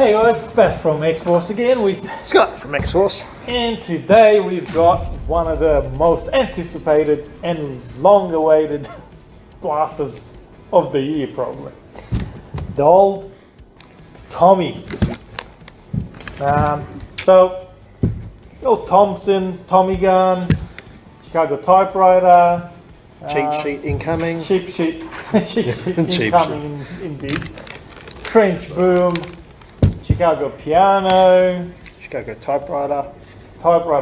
Hey guys, Fast from X-Force again with Scott from X-Force, and today we've got one of the most anticipated and long-awaited blasters of the year, probably. The old Tommy. So, old Thompson, Tommy gun, Chicago typewriter. Cheat sheet incoming. Cheap sheet incoming, indeed. Trench boom. Chicago piano, Chicago typewriter,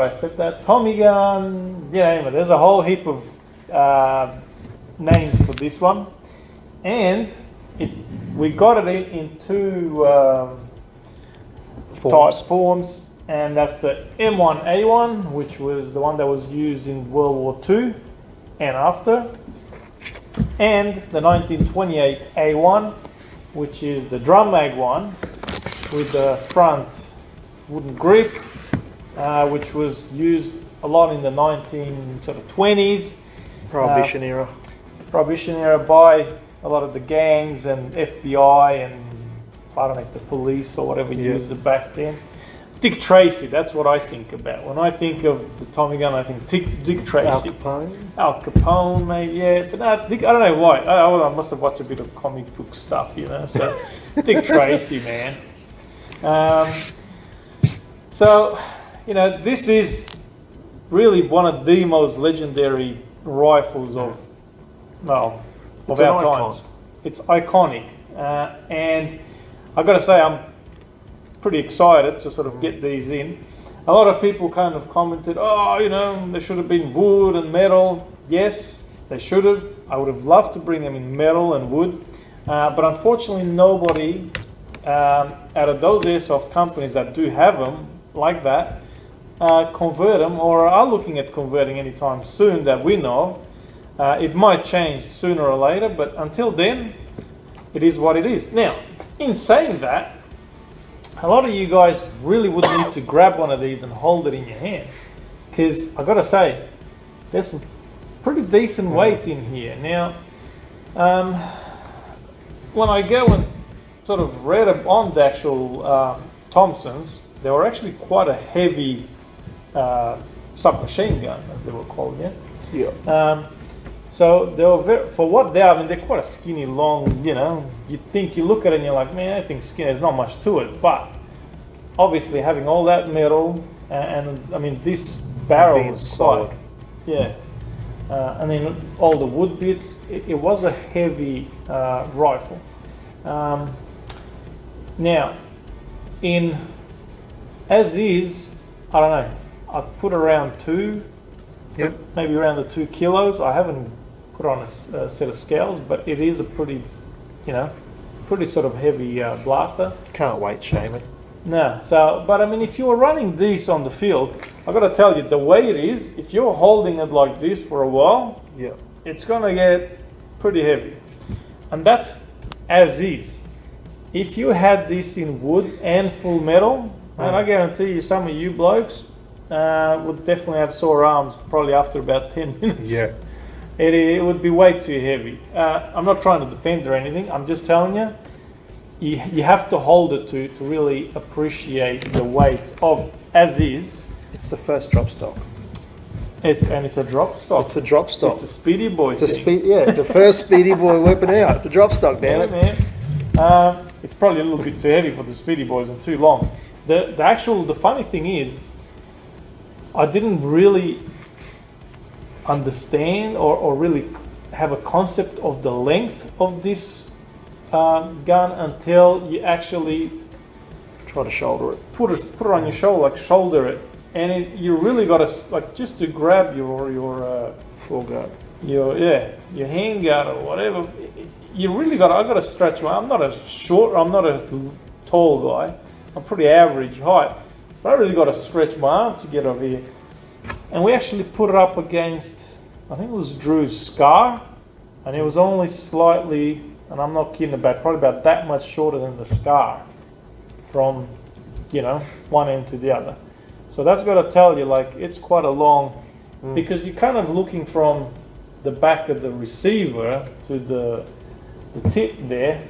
I said that, Tommy gun, yeah, anyway, there's a whole heap of names for this one, and we got it in two type forms, and that's the M1A1, which was the one that was used in World War II and after, and the 1928A1, which is the drum mag one, with the front wooden grip, which was used a lot in the 1920s, Prohibition era. Prohibition era, by a lot of the gangs and FBI and I don't know if the police or whatever used it back then. Dick Tracy, that's what I think about. When I think of the Tommy gun, I think Dick Tracy. Al Capone? Al Capone, maybe, yeah. But no, I don't know why. I must have watched a bit of comic book stuff, you know. So Dick Tracy, man. So, you know, this is really one of the most legendary rifles of, well, of our times. It's iconic, and I've got to say I'm pretty excited to sort of get these in. A lot of people kind of commented, oh, you know, they should have been wood and metal. Yes, they should have. I would have loved to bring them in metal and wood, but unfortunately nobody out of those airsoft companies that do have them like that, convert them or are looking at converting anytime soon that we know of. It might change sooner or later, but until then, it is what it is. Now, in saying that, a lot of you guys really would need to grab one of these and hold it in your hands, because I gotta say, there's some pretty decent weight in here. Now, when I go and sort of read on the actual Thompsons, they were actually quite a heavy submachine gun, as they were called, yeah? Yeah. So they were for what they are, I mean, they're quite a skinny, long, you know, you look at it and you're like, man, I think skinny, there's not much to it, but obviously having all that metal, and I mean, this barrel was solid. Yeah. I mean, all the wood bits, it was a heavy rifle. Now, in as is, I don't know, I put around two, maybe around the 2 kilos. I haven't put on a set of scales, but it is a pretty, you know, pretty sort of heavy blaster. Can't wait, Shaman. No, so, but I mean, if you were running these on the field, I've got to tell you, the way it is, if you're holding it like this for a while, it's going to get pretty heavy. And that's as is. If you had this in wood and full metal, and I guarantee you some of you blokes would definitely have sore arms probably after about 10 minutes. Yeah, it would be way too heavy. I'm not trying to defend or anything, I'm just telling you, you have to hold it to really appreciate the weight of as is. It's the first drop stock. And it's a drop stock. It's a drop stock. It's a speedy boy. It's thing. Yeah, it's a first speedy boy weapon out. It's a drop stock, damn it. Man. It's probably a little bit too heavy for the speedy boys and too long. The funny thing is, I didn't really understand or really have a concept of the length of this gun until you actually try to shoulder it. Put it on your shoulder, like shoulder it. And you really got to, like, just to grab your foreguard, your handguard or whatever. You really got. I got to stretch my. I'm not a tall guy. I'm pretty average height, but I really got to stretch my arm to get over here. And we actually put it up against, I think it was Drew's Scar, and it was only slightly, and I'm not kidding about, probably about that much shorter than the Scar, from, you know, one end to the other. So that's got to tell you, like, it's quite a long, because you're kind of looking from the back of the receiver to the tip there,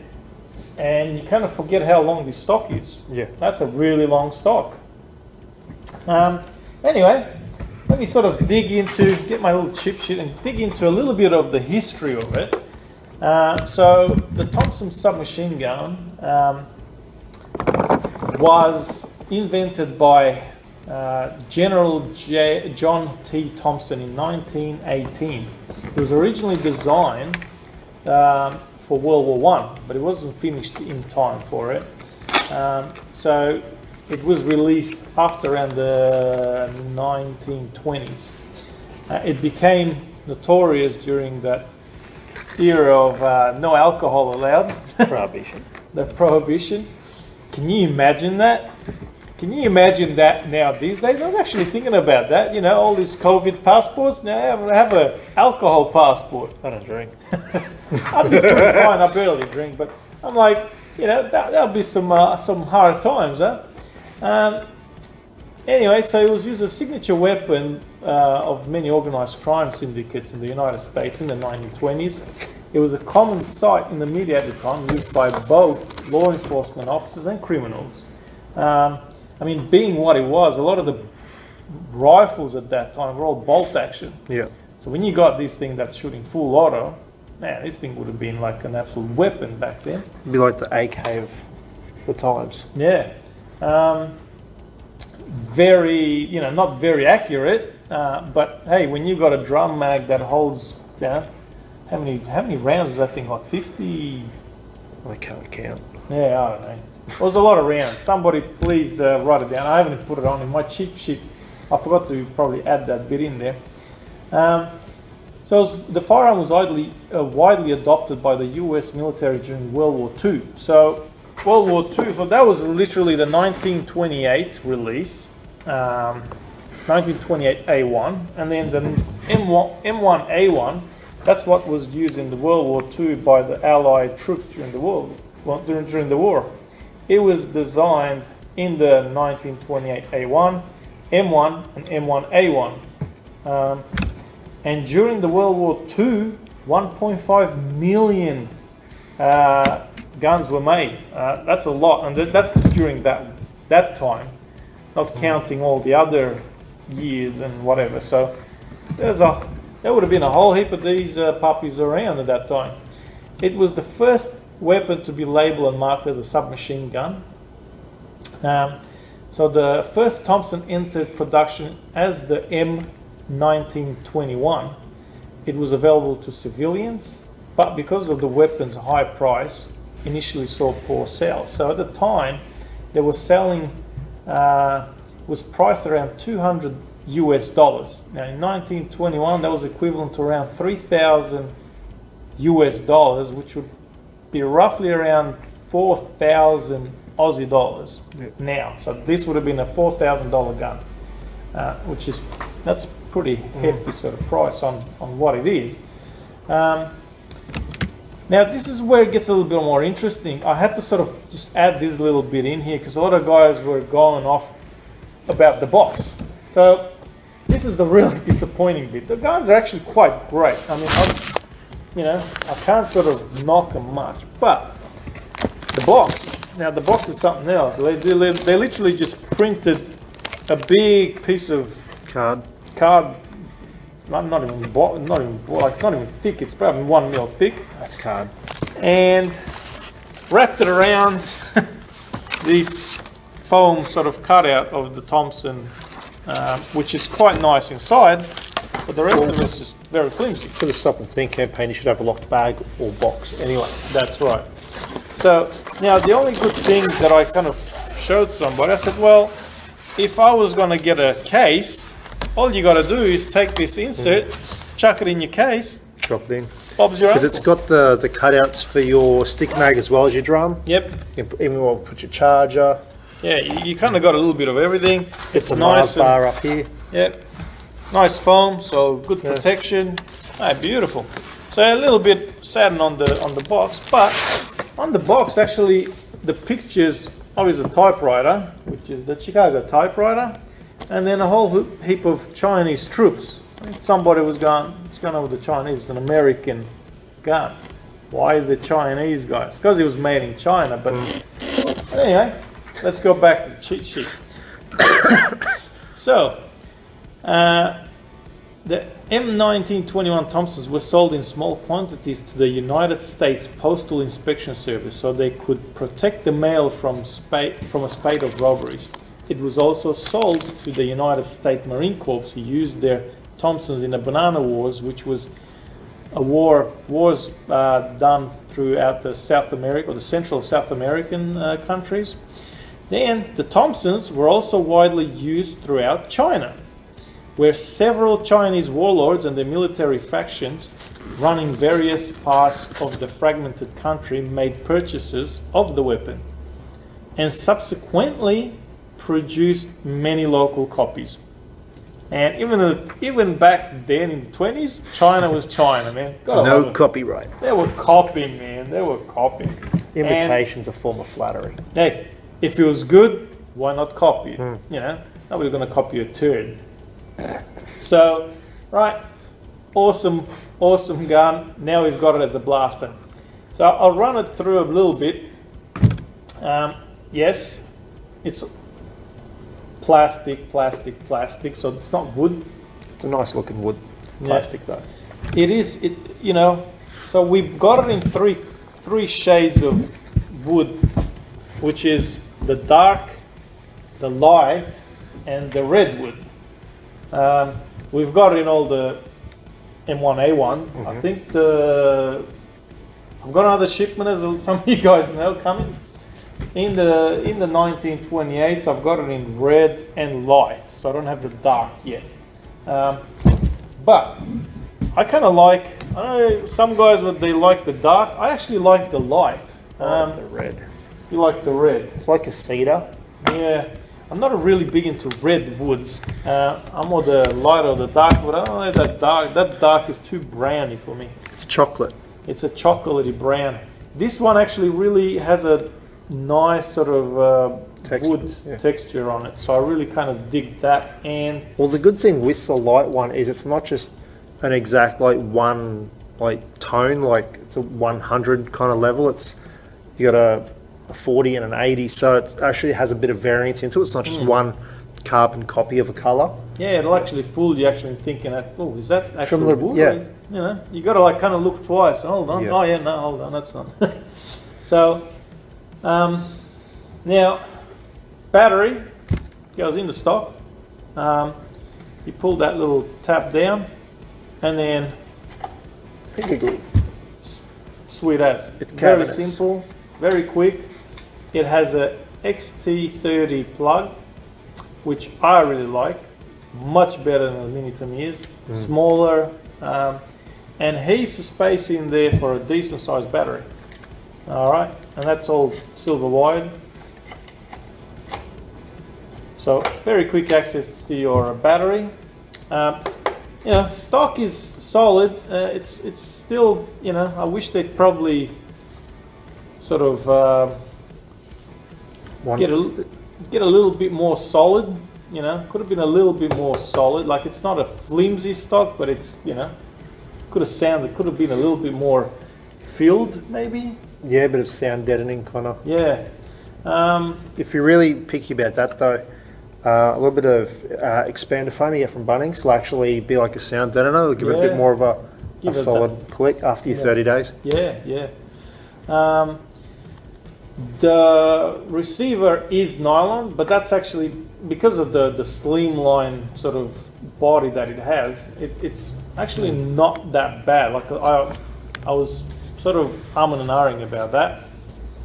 and you kind of forget how long this stock is. Yeah. That's a really long stock. Anyway, let me sort of dig into, get my little chip sheet and dig into a little bit of the history of it. So the Thompson submachine gun was invented by General John T. Thompson in 1918. It was originally designed for World War I, but it wasn't finished in time for it. So it was released after around the 1920s. It became notorious during that era of no alcohol allowed. Prohibition. The prohibition. Can you imagine that? Can you imagine that now these days? I'm actually thinking about that. You know, all these COVID passports. Now I have an alcohol passport. I don't drink. I do fine. I barely drink, but I'm like, you know, that'll be some hard times, huh? Anyway, so it was used as a signature weapon of many organized crime syndicates in the United States in the 1920s. It was a common sight in the media at the time, used by both law enforcement officers and criminals. I mean, being what it was, a lot of the rifles at that time were all bolt action. Yeah. So when you got this thing that's shooting full auto, man, this thing would have been like an absolute weapon back then. It'd be like the AK of the times. Yeah. Very, you know, not very accurate, but hey, when you've got a drum mag that holds, you know, how many rounds was that thing, like 50? I can't count. Yeah, I don't know. It was a lot of rounds. Somebody please write it down. I haven't put it on in my cheat sheet. I forgot to probably add that bit in there. So the firearm was widely adopted by the US military during World War II. So World War II, so that was literally the 1928 release, 1928A1, and then the M1A1, that's what was used in the World War II by the Allied troops during the war. It was designed in the 1928A1, M1 and M1A1. And during the World War II, 1.5 million guns were made. That's a lot, and that's during that time, not counting all the other years and whatever. So there would have been a whole heap of these puppies around at that time. It was the first weapon to be labeled and marked as a submachine gun. So the first Thompson entered production as the M1921. It was available to civilians, but because of the weapon's high price, initially saw poor sales. So at the time, they were selling, was priced around $200 US. Now in 1921, that was equivalent to around $3,000 US, which would be roughly around 4,000 Aussie dollars now. So this would have been a $4,000 gun, which is, that's pretty hefty sort of price on what it is. Now this is where it gets a little bit more interesting. I had to sort of just add this little bit in here because a lot of guys were going off about the box. So this is the really disappointing bit. The guns are actually quite great. I mean, you know, I can't sort of knock them much, but the box, now the box is something else. They literally just printed a big piece of card. It's not even thick. It's probably 1 mil thick. That's card. And wrapped it around this foam sort of cutout of the Thompson, which is quite nice inside, but the rest of it's just very flimsy. For the Stop and Think campaign, you should have a locked bag or box. Anyway, that's right. So now the only good thing that I kind of showed somebody, I said, well, if I was going to get a case, all you got to do is take this insert, chuck it in your case, drop it in. Bob's your uncle. Because it's got the cutouts for your stick mag as well as your drum. Yep. Even we'll put your charger. Yeah, you kind of got a little bit of everything. It's a nice bar up here. Yep. Nice foam, so good protection. Ah, beautiful. So a little bit saddened on the box, but on the box actually the pictures of is a typewriter, which is the Chicago typewriter. And then a whole heap of Chinese troops. Somebody was going on with the Chinese, an American gun. Why is it Chinese, guys? Because it was made in China, but anyway, let's go back to the cheat sheet. So, the M1921 Thompsons were sold in small quantities to the United States Postal Inspection Service so they could protect the mail from a spate of robberies. It was also sold to the United States Marine Corps, who used their Thompsons in the Banana Wars, which was a wars done throughout the South America, or the Central South American countries. Then the Thompsons were also widely used throughout China, where several Chinese warlords and their military factions running various parts of the fragmented country made purchases of the weapon and subsequently produced many local copies. And even back then in the 20s, China was China, man. God, no copyright. They were copying, man. They were copying. Imitation's a form of flattery. Hey, if it was good, why not copy it? Mm. You know, now we're going to copy a turd. So, right, awesome gun. Now we've got it as a blaster. So I'll run it through a little bit. Yes, it's plastic, so it's not wood. It's a nice looking wood. It's plastic, yeah, though. It is, it, you know, so we've got it in three shades of wood, which is the dark, the light, and the red wood. We've got it in all the M1A1. Mm-hmm. I think I've got another shipment, as some of you guys know, coming. In the 1928s, I've got it in red and light, so I don't have the dark yet. But I kind of like, I know some guys, they like the dark. I actually like the light. I like the red. You like the red. It's like a cedar. Yeah. I'm not really big into red woods. I'm more the light or the dark wood. I don't know that dark. That dark is too browny for me. It's chocolate. It's a chocolatey brown. This one actually really has a nice sort of wood texture on it, so I really kind of dig that. And well, the good thing with the light one is it's not just an exact like one like tone, like it's a 100 kind of level. It's you got a 40 and an 80, so it actually has a bit of variance into it. It's not just one carbon copy of a color. Yeah, it'll actually fool you actually thinking that, oh, is that actually the wood? Yeah, you know, you got to like kind of look twice. Hold on, yeah. Oh yeah, no, hold on, that's not. So. Now, battery goes into stock. You pull that little tab down, and then sweet as. It's very simple, very quick. It has a XT30 plug, which I really like, much better than the Mini Tamiyas. Smaller, and heaps of space in there for a decent sized battery. Alright, and that's all silver wired. So, very quick access to your battery. You know, stock is solid. It's still, you know, I wish they'd probably sort of get a little bit more solid, you know. Could have been a little bit more solid. Like, it's not a flimsy stock, but it's, you know, could have been a little bit more filled, maybe. Yeah, bit of sound deadening, kind of. Yeah. If you're really picky about that, though, a little bit of expander foam you get from Bunnings will actually be like a sound deadener. It'll give it a bit more of a solid click after your 30 days. Yeah, yeah. The receiver is nylon, but that's actually because of the slimline sort of body that it has. It's actually not that bad. Like I was sort of arming and ahhing about that.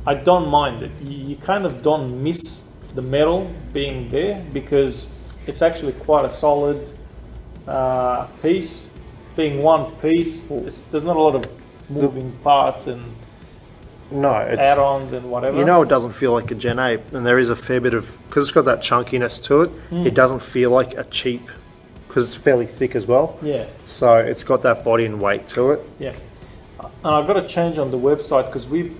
I don't mind it. You kind of don't miss the metal being there because it's actually quite a solid piece. Being one piece, there's not a lot of moving parts and add-ons and whatever. You know, it doesn't feel like a Gen 8, and there is a fair bit of, because it's got that chunkiness to it, it doesn't feel like a cheap, because it's fairly thick as well. Yeah. So it's got that body and weight to it. Yeah. And I've got a change on the website because we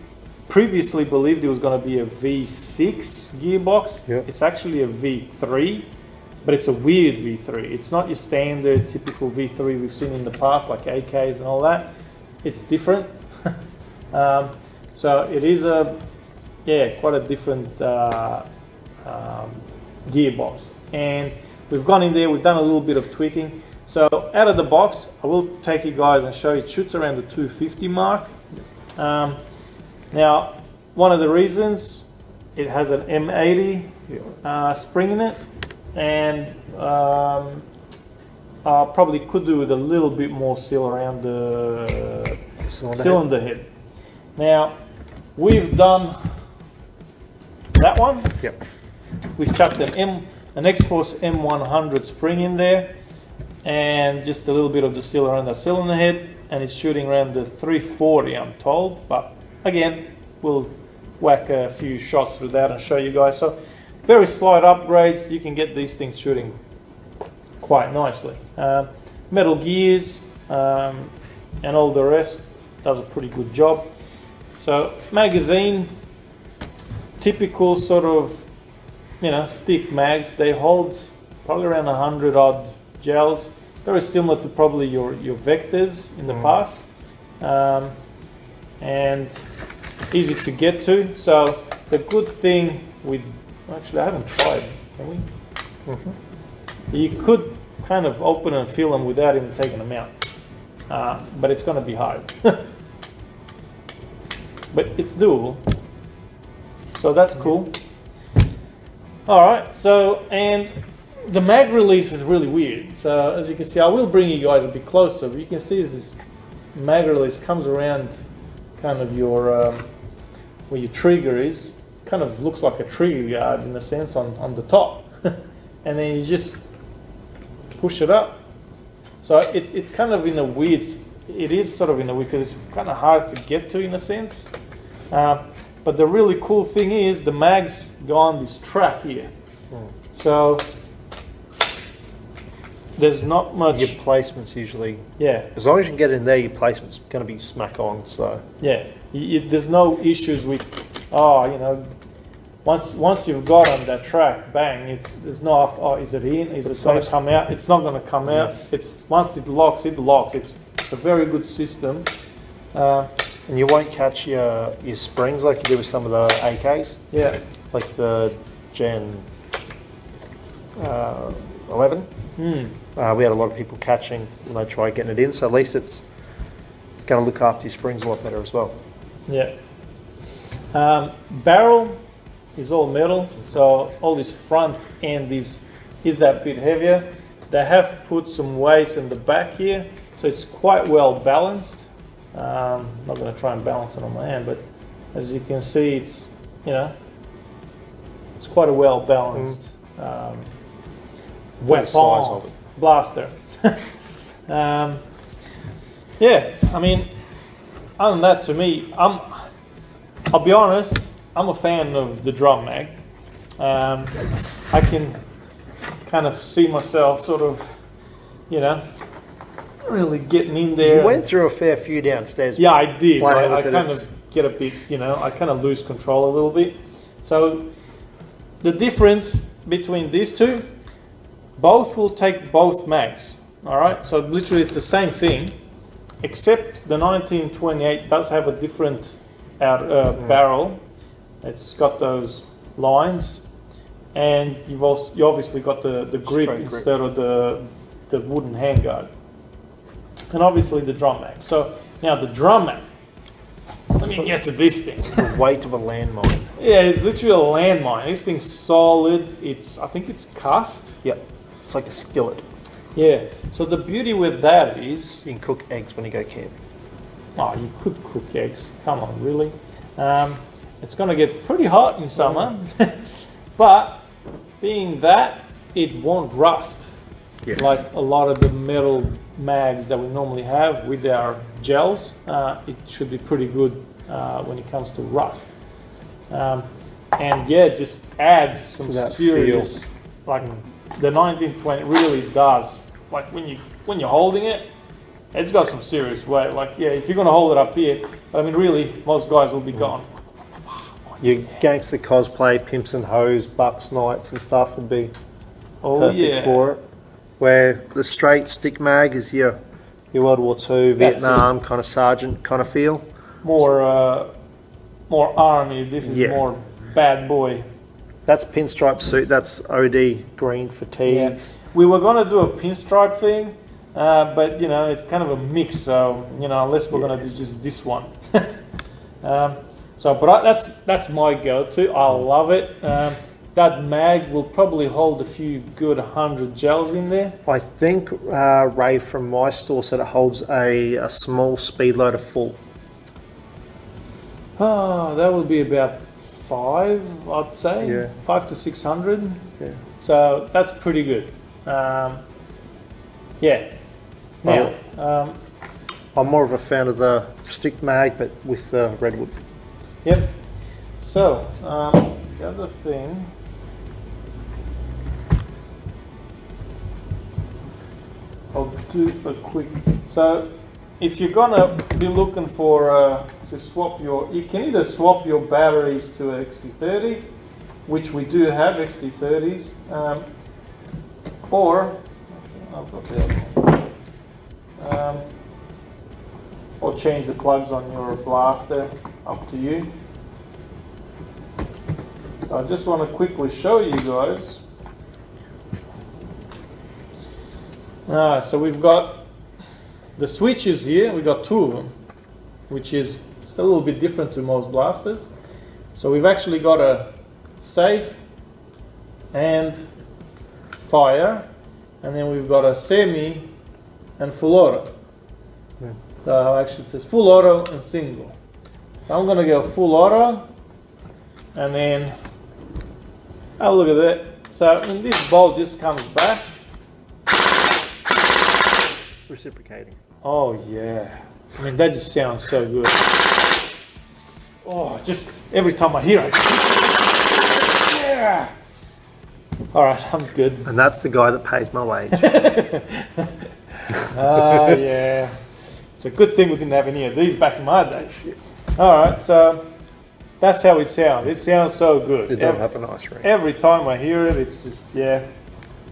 previously believed it was going to be a V6 gearbox. Yep. It's actually a V3, but it's a weird V3. It's not your standard typical V3 we've seen in the past, like AKs and all that. It's different. So it is a, quite a different gearbox. And we've gone in there, we've done a little bit of tweaking. So out of the box, I will take you guys and show you, it shoots around the 250 mark. Now, one of the reasons, it has an M80 spring in it, and I probably could do with a little bit more seal around the cylinder head. Now, we've done that one. Yep. We've chucked an X-Force M100 spring in there, and just a little bit of the seal around that cylinder head, and it's shooting around the 340, I'm told. But again, we'll whack a few shots with that and show you guys. So very slight upgrades, you can get these things shooting quite nicely. Metal gears and all the rest does a pretty good job. So magazine, typical sort of, you know, stick mags, they hold probably around 100 odd gels, very similar to probably your Vectors in the past, and easy to get to. So the good thing with, actually I haven't tried, can we? You could kind of open and feel them without even taking them out, but it's going to be hard. But it's doable, so that's cool. Alright, so, and the mag release is really weird. So as you can see, I will bring you guys a bit closer, but you can see this mag release comes around kind of your, where your trigger is, kind of looks like a trigger guard in a sense on the top. And then you just push it up. So it's kind of in a weird, it is sort of in a weird, because it's kind of hard to get to in a sense. But the really cool thing is the mag's gone this track here. So there's not much. Your placement's usually, as long as you can get in there, your placement's going to be smack on. So yeah, there's no issues with, oh, you know, once you've got on that track, bang, it's not, oh, is it in, is it going to come out? It's not going to come out. It's, once it locks, it locks. It's a very good system. And you won't catch your springs like you do with some of the AKs. Yeah. Like the Gen 11. We had a lot of people catching when they try getting it in, so at least it's going to look after your springs a lot better as well. Yeah. Barrel is all metal, so all this front end is that bit heavier. They have put some weights in the back here, so it's quite well balanced. I'm not going to try and balance it on my hand, but as you can see, it's, you know, it's quite a well balanced weapon, blaster. Yeah, I mean, other than that, to me, I'll be honest, I'm a fan of the drum mag. I can kind of see myself sort of, you know, really getting in there. You went through a fair few downstairs. Yeah, I did. I kind of get a bit, you know, I kind of lose control a little bit. So the difference between these two, both will take both mags. All right, so literally it's the same thing, except the 1928 does have a different barrel. It's got those lines, and you've also, you obviously got the grip instead of the wooden handguard. And obviously the drum mag. So now the drum mag, let me get to this thing. The weight of a landmine. Yeah, it's literally a landmine. This thing's solid. It's, I think it's cast. Yep. It's like a skillet. Yeah. So the beauty with that is, you can cook eggs when you go camping. Oh, you could cook eggs. Come on, really? It's going to get pretty hot in summer. But being that, it won't rust. Yeah. Like a lot of the metal mags that we normally have with our gels, it should be pretty good when it comes to rust. And yeah, it just adds some serious, like the 1920 really does. Like when you're holding it, it's got some serious weight. Like, yeah, if you're going to hold it up here, I mean, really, most guys will be gone. Your gangster cosplay, pimps and hoes, bucks, knights and stuff would be perfect for it. Where the straight stick mag is your World War II, Vietnam kind of sergeant kind of feel. more army. This is more bad boy. That's pinstripe suit. That's OD green fatigues. Yeah. We were gonna do a pinstripe thing, but you know it's kind of a mix. So you know unless we're gonna do just this one. But that's my go-to. I love it. That mag will probably hold a few good 100 gels in there. I think Ray from my store said it holds a small speed loader full. Oh, that would be about 5, I'd say. Yeah. 500 to 600. Yeah. So that's pretty good. Now, I'm more of a fan of the stick mag, but with redwood. Yep. So the other thing. I'll do a quick, so if you're gonna be looking for to swap your, you can either swap your batteries to XT30, which we do have XT30s, or I've got the other one, or change the plugs on your blaster, up to you. So I just want to quickly show you guys. So we've got the switches here, we've got 2 of them, which is a little bit different to most blasters. So we've actually got a safe and fire, and then we've got a semi and full auto. So actually it says full auto and single. So I'm going to go full auto, and then have a look at that. So when this bolt just comes back, reciprocating. Oh yeah, I mean that just sounds so good. Oh, just every time I hear it. Yeah. All right, I'm good. And that's the guy that pays my wage. Yeah. It's a good thing we didn't have any of these back in my day. All right, so that's how it sounds. It sounds so good. It does have a nice ring. Every time I hear it, it's just, yeah.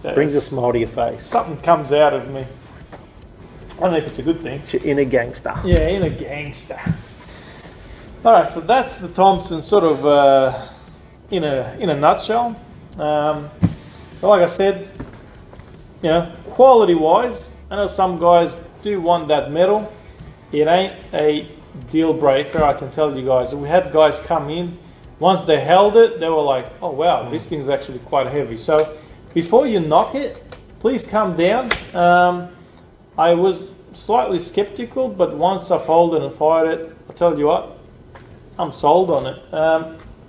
Brings a smile to your face. Something comes out of me. I don't know if it's a good thing. It's your inner gangster. Yeah, inner gangster. All right, so that's the Thompson sort of in a nutshell. So like I said, you know, quality-wise, I know some guys do want that metal. It ain't a deal breaker, I can tell you guys. We had guys come in, once they held it, they were like, oh wow, this thing's actually quite heavy. So before you knock it, please come down. I was slightly skeptical, but once I've held it and fired it, I'll tell you what, I'm sold on it.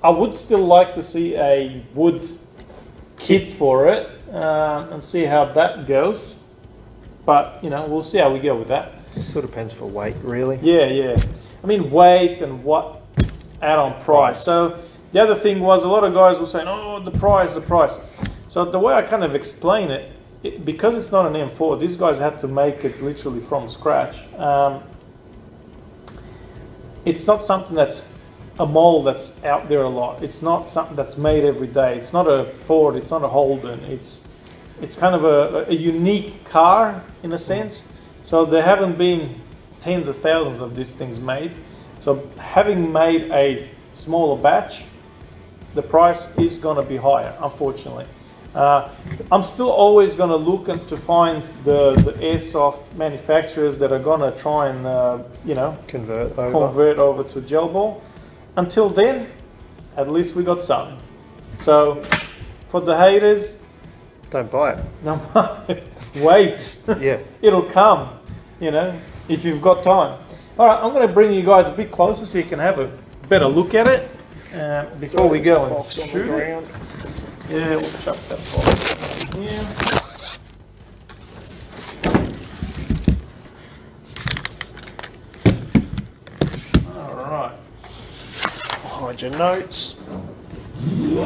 I would still like to see a wood kit for it and see how that goes. But, you know, we'll see how we go with that. It sort of depends for weight, really. Yeah, yeah. I mean, weight and what add-on price. So the other thing was a lot of guys were saying, oh, the price, the price. So the way I kind of explain it, because it's not an M4, these guys had to make it literally from scratch. It's not something that's a model that's out there a lot. It's not something that's made every day. It's not a Ford, it's not a Holden. It's kind of a unique car in a sense. So there haven't been tens of thousands of these things made. So having made a smaller batch, the price is going to be higher, unfortunately. I'm still always going to look and to find the airsoft manufacturers that are going to try and you know, convert over to gel ball. Until then, at least we got some. So for the haters, don't buy it. No, wait. Yeah, it'll come. You know, if you've got time. All right, I'm going to bring you guys a bit closer so you can have a better look at it before we go and shoot it. Yeah, we'll chuck that box in here. All right. Hide your notes. All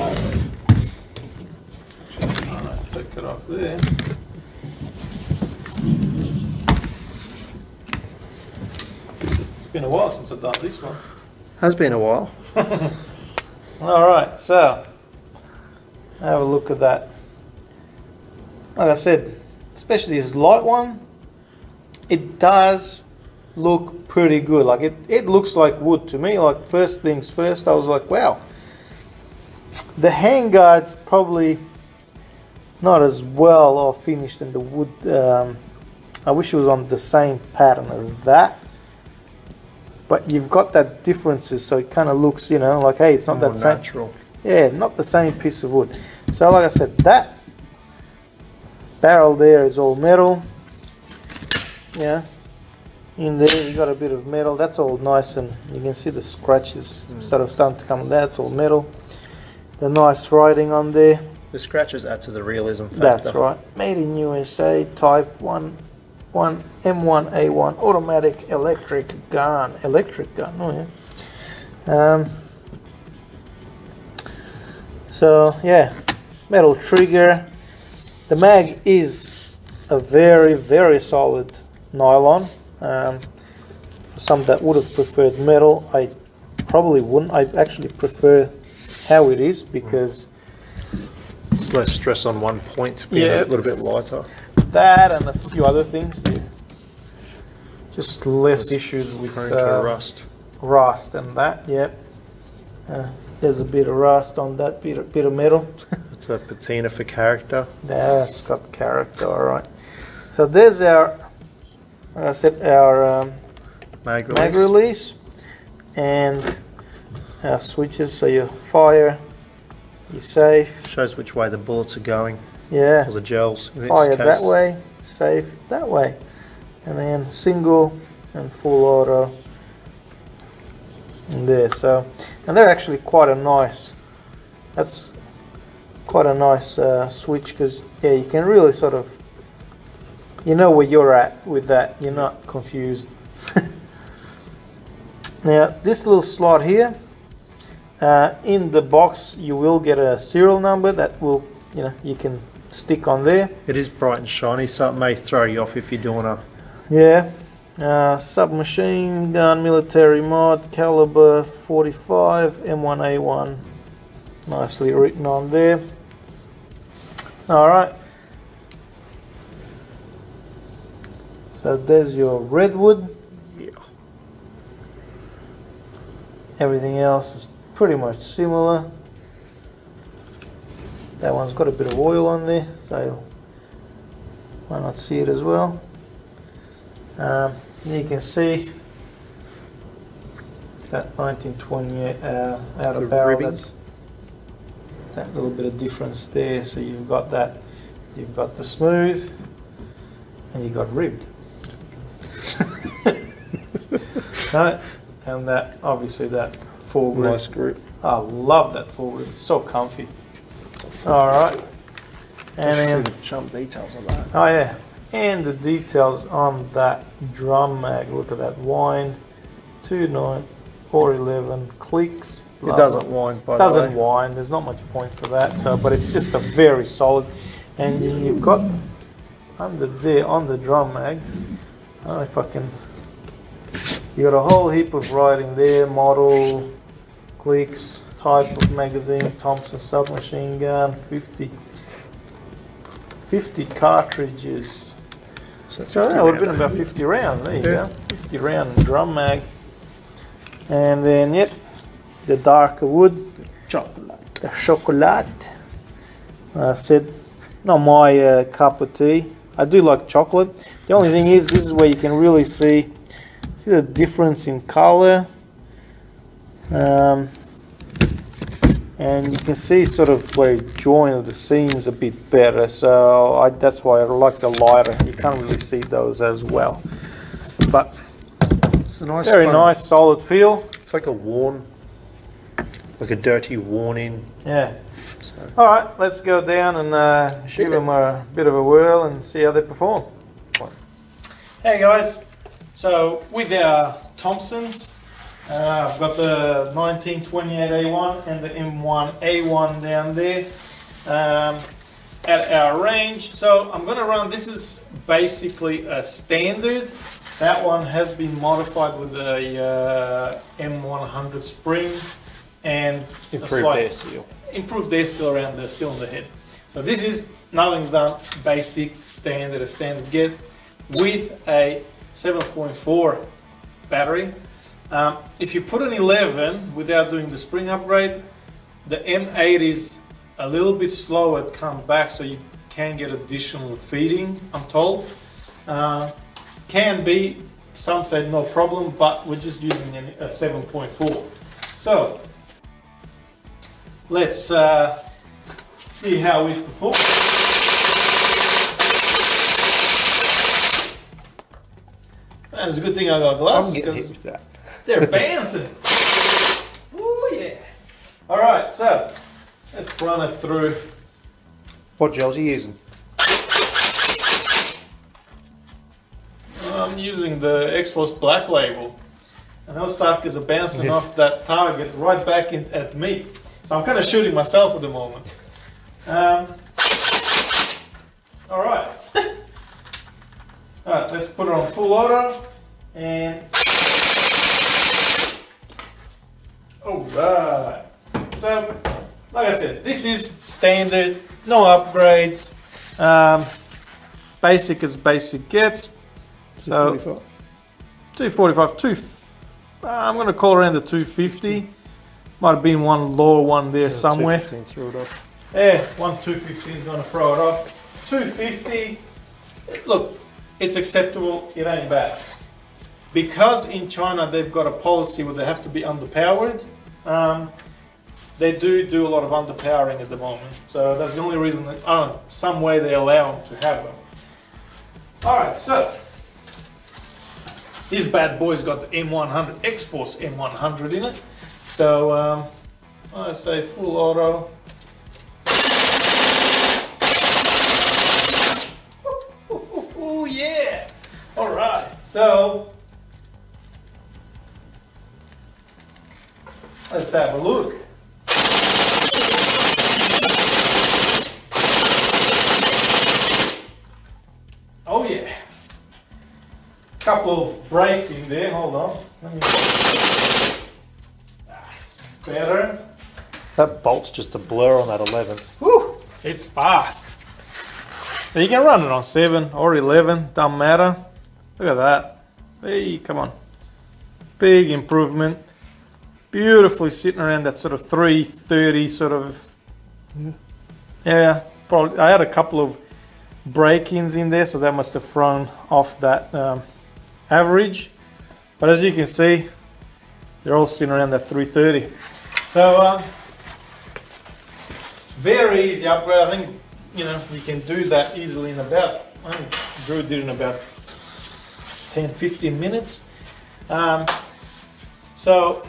right, take it off there. It's been a while since I've done this one. Has been a while. All right, so. Have a look at that. Like I said, especially this light one, it does look pretty good. Like it looks like wood to me. Like first things first, I was like, wow. The handguard's probably not as well off finished in the wood. I wish it was on the same pattern as that. But you've got that differences, so it kind of looks, you know, like, hey, it's not that same. Natural. Yeah, not the same piece of wood. So like I said, that barrel there is all metal. Yeah, in there you got a bit of metal. That's all nice, and you can see the scratches sort of starting to come. That's all metal. The nice writing on there. The scratches add to the realism factor. That's right. Made in USA, Type 1 M1A1 automatic electric gun. Electric gun. Oh yeah. So yeah, metal trigger. The mag is a very, very solid nylon. For some that would have preferred metal, I probably wouldn't. I actually prefer how it is because it's less stress on one point, being a little bit lighter. That and a few other things there. Just less issues with rust and that. Yep. There's a bit of rust on that bit of metal. It's a patina for character. That's got character, all right. So there's our, like I said, our mag release and our switches. So you fire, you safe. Shows which way the bullets are going. Yeah. Or the gels. Fire that way, safe that way, and then single and full auto. And there, so, and they're actually quite a nice. That's quite a nice switch because yeah, you can really sort of, you know where you're at with that. You're not confused. Now this little slot here, in the box you will get a serial number that will, you know, you can stick on there. It is bright and shiny, so it may throw you off if you're doing a. Yeah. Submachine gun, military mod, caliber 45, M1A1, nicely written on there. All right, so there's your redwood. Yeah. Everything else is pretty much similar. That one's got a bit of oil on there, so you might not see it as well. You can see that 1928 outer barrel. That's that little bit of difference there. So you've got that, you've got the smooth, and you got ribbed. Right? And that obviously that forward. Nice grip. I love that forward. So comfy. All right. And then some details on that. Oh yeah. And the details on that drum mag. Look at that wind, 2, 9, or 11 clicks. It doesn't wind, by the way. Doesn't wind. There's not much point for that. So, but it's just a very solid. And you've got under there on the drum mag. I don't know if I can. You got a whole heap of writing there: model, clicks, type of magazine, Thompson submachine gun, 50 cartridges. So that would have been about 50 round. There you go. 50 round drum mag. And then, yep, the darker wood. Chocolate. The chocolate. I said, not my cup of tea. I do like chocolate. The only thing is, this is where you can really see the difference in color. And you can see sort of where it joins the seams a bit better, so that's why I like the lighter. You can't really see those as well, but it's a nice, very nice, solid feel. It's like a worn, like a dirty worn in. Yeah. So. All right, let's go down and give them a bit of a whirl and see how they perform. Hey guys, so with our Thompsons. I've got the 1928A1 and the M1A1 down there at our range. So I'm going to run, this is basically a standard. That one has been modified with a M100 spring and improved their seal. Improved their seal around the cylinder head. So this is, nothing's done, basic standard, a standard get with a 7.4 battery. If you put an 11 without doing the spring upgrade, the M8 is a little bit slow at come back, so you can get additional feeding, I'm told. Can be, some say no problem, but we're just using a 7.4. So let's see how it performs. Man, it's a good thing I got glasses. I'm getting hit with that. They're bouncing. Oh yeah. All right, so let's run it through. What gels are you using? I'm using the X-Force Black Label, and those suckers are bouncing off that target right back at me. So I'm kind of shooting myself at the moment. All right. All right, let's put it on full auto, and all right. So, like I said, this is standard. No upgrades, basic as basic gets, so 245, I'm going to call around the 250, might have been one lower one there, yeah, somewhere. 215 threw it off. Yeah, one 215 is going to throw it off. 250, look, it's acceptable, it ain't bad. Because in China they've got a policy where they have to be underpowered, they do a lot of underpowering at the moment, so that's the only reason that, I don't know, some way they allow them to have them. Alright, so this bad boy's got the M100, X-Force M100 in it, so I say full auto. Ooh, yeah! Alright, so let's have a look. Couple of brakes in there, hold on. Let me... That's better. That bolt's just a blur on that 11. Whew, it's fast. Now you can run it on 7 or 11, doesn't matter. Look at that. Hey, come on. Big improvement. Beautifully sitting around that sort of 330 sort of... Yeah, probably. I had a couple of break-ins in there, so that must have thrown off that... average, but as you can see, they're all sitting around that 330. So very easy upgrade. I think, you know, you can do that easily in about, I think Drew did in about 10-15 minutes. So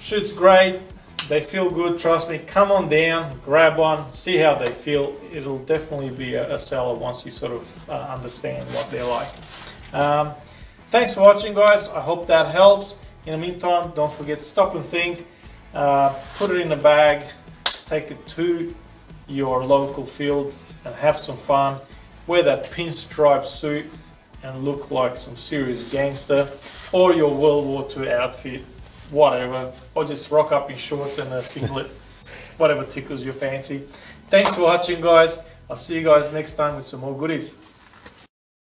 shoots great, they feel good, trust me. Come on down, grab one, see how they feel. It'll definitely be a seller once you sort of understand what they're like. Thanks for watching, guys. I hope that helps. In the meantime, don't forget to stop and think, put it in a bag, take it to your local field and have some fun. Wear that pinstripe suit and look like some serious gangster, or your World War II outfit, whatever, or just rock up in shorts and a singlet, whatever tickles your fancy. Thanks for watching, guys. I'll see you guys next time with some more goodies.